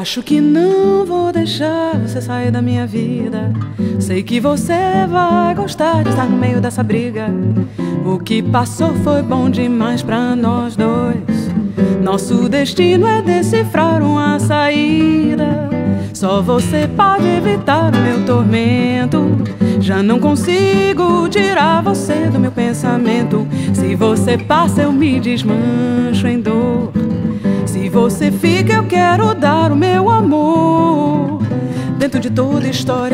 Acho que não vou deixar você sair da minha vida. Sei que você vai gostar de estar no meio dessa briga. O que passou foi bom demais pra nós dois. Nosso destino é decifrar uma saída. Só você pode evitar o meu tormento. Já não consigo tirar você do meu pensamento. Se você passa, eu me desmancho em dor. Se você fica, eu quero dar o meu amor. Dentro de toda história